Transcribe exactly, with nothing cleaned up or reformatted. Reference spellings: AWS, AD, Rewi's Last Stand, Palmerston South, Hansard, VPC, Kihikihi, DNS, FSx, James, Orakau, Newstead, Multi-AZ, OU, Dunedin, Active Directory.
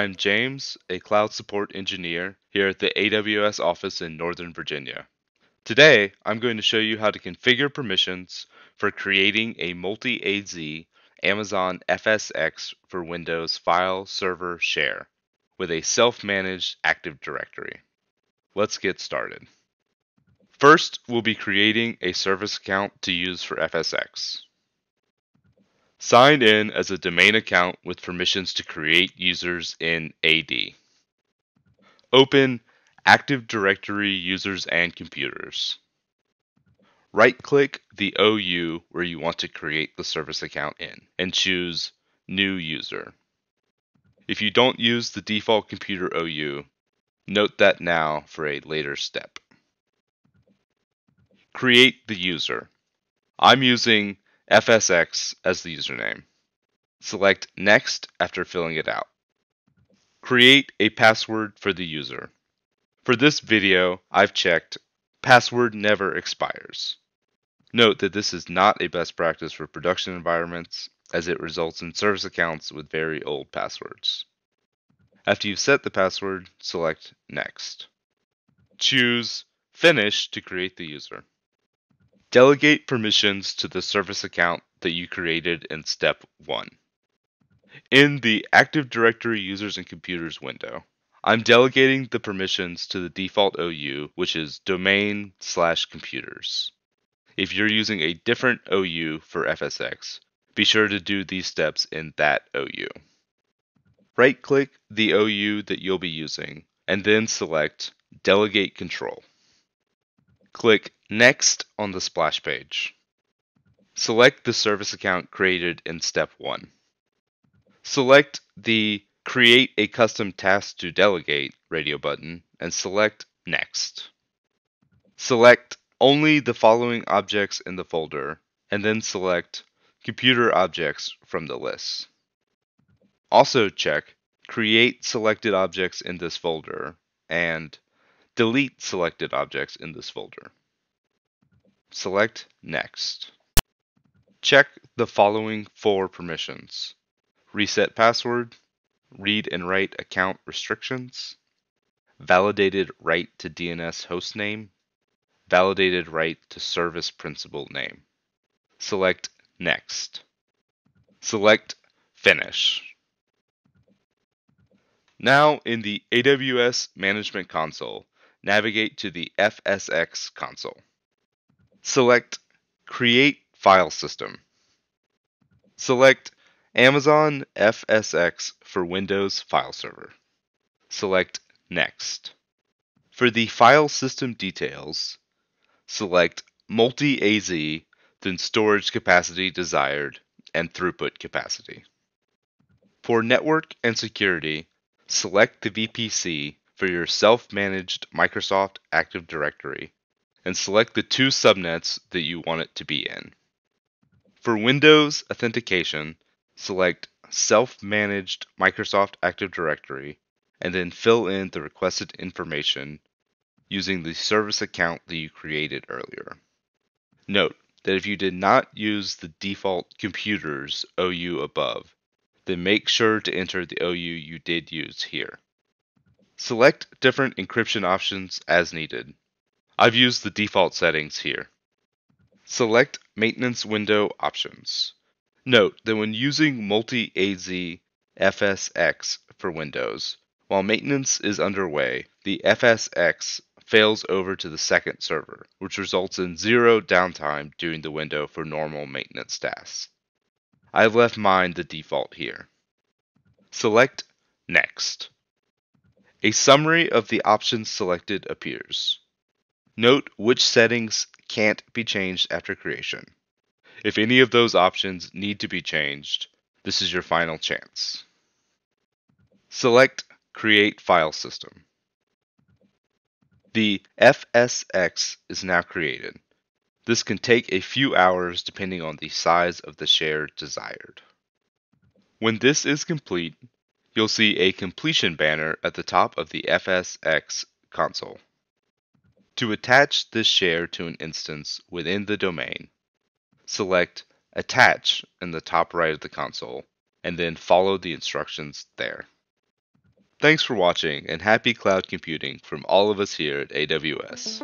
I'm James, a cloud support engineer here at the A W S office in Northern Virginia. Today, I'm going to show you how to configure permissions for creating a multi-A Z Amazon F S X for Windows file server share with a self-managed Active Directory. Let's get started. First, we'll be creating a service account to use for F S X. Sign in as a domain account with permissions to create users in A D. Open Active Directory Users and Computers. Right-click the O U where you want to create the service account in and choose New User. If you don't use the default computer O U, note that now for a later step. Create the user. I'm using F S X as the username. Select Next after filling it out. Create a password for the user. For this video, I've checked password never expires. Note that this is not a best practice for production environments, as it results in service accounts with very old passwords. After you've set the password, select Next. Choose Finish to create the user. Delegate permissions to the service account that you created in step one. In the Active Directory Users and Computers window, I'm delegating the permissions to the default O U, which is domain slash computers. If you're using a different O U for F S X, be sure to do these steps in that O U. Right-click the O U that you'll be using, and then select Delegate Control. Click Next on the splash page. Select the service account created in step one. Select the Create a Custom Task to Delegate radio button and select Next. Select only the following objects in the folder and then select Computer Objects from the list. Also check Create Selected Objects in this folder and Delete Selected Objects in this folder. Select Next. Check the following four permissions: reset password, read and write account restrictions, validated right to D N S hostname, validated right to service principal name. Select Next. Select Finish. Now in the A W S Management Console, navigate to the F S X console. Select Create File System. Select Amazon F S X for Windows File Server. Select Next. For the file system details, select Multi-A Z, then storage capacity desired, and throughput capacity. For network and security, select the V P C for your self-managed Microsoft Active Directory, and select the two subnets that you want it to be in. For Windows authentication, select Self-Managed Microsoft Active Directory, and then fill in the requested information using the service account that you created earlier. Note that if you did not use the default computers O U above, then make sure to enter the O U you did use here. Select different encryption options as needed. I've used the default settings here. Select Maintenance Window Options. Note that when using Multi-A Z F S X for Windows, while maintenance is underway, the F S X fails over to the second server, which results in zero downtime during the window for normal maintenance tasks. I've left mine the default here. Select Next. A summary of the options selected appears. Note which settings can't be changed after creation. If any of those options need to be changed, this is your final chance. Select Create File System. The F S X is now created. This can take a few hours depending on the size of the share desired. When this is complete, you'll see a completion banner at the top of the F S X console. To attach this share to an instance within the domain, select Attach in the top right of the console, and then follow the instructions there. Thanks for watching, and happy cloud computing from all of us here at A W S.